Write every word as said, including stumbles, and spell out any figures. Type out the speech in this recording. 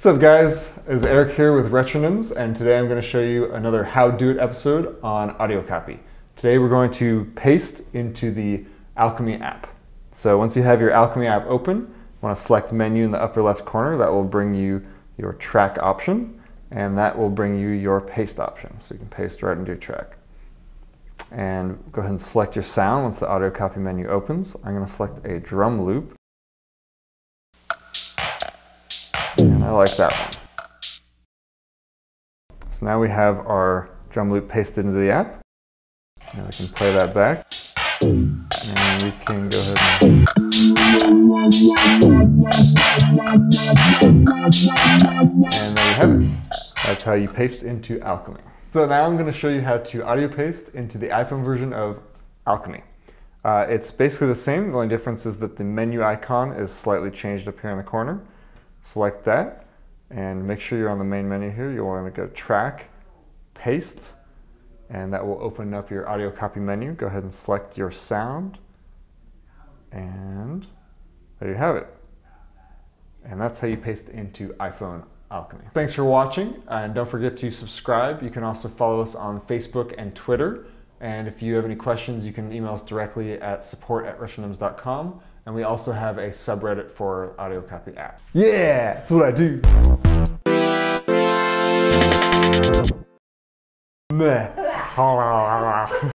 What's up guys, it's Eric here with Retronyms, and today I'm going to show you another How Do It episode on AudioCopy. Today we're going to paste into the Alchemy app. So once you have your Alchemy app open, you want to select menu in the upper left corner. That will bring you your track option, and that will bring you your paste option. So you can paste right into your track. And go ahead and select your sound once the AudioCopy menu opens. I'm going to select a drum loop. And I like that one. So now we have our drum loop pasted into the app. And we can play that back. And we can go ahead and... And there you have it. That's how you paste into Alchemy. So now I'm going to show you how to audio paste into the iPhone version of Alchemy. Uh, it's basically the same. The only difference is that the menu icon is slightly changed up here in the corner. Select that and make sure you're on the main menu here. You'll want to go Track, Paste, and that will open up your AudioCopy menu. Go ahead and select your sound, and there you have it. And that's how you paste into iPhone Alchemy. Thanks for watching, and don't forget to subscribe. You can also follow us on Facebook and Twitter. And if you have any questions, you can email us directly at support at retronyms dot com. And we also have a subreddit for AudioCopy app. Yeah, that's what I do. Meh.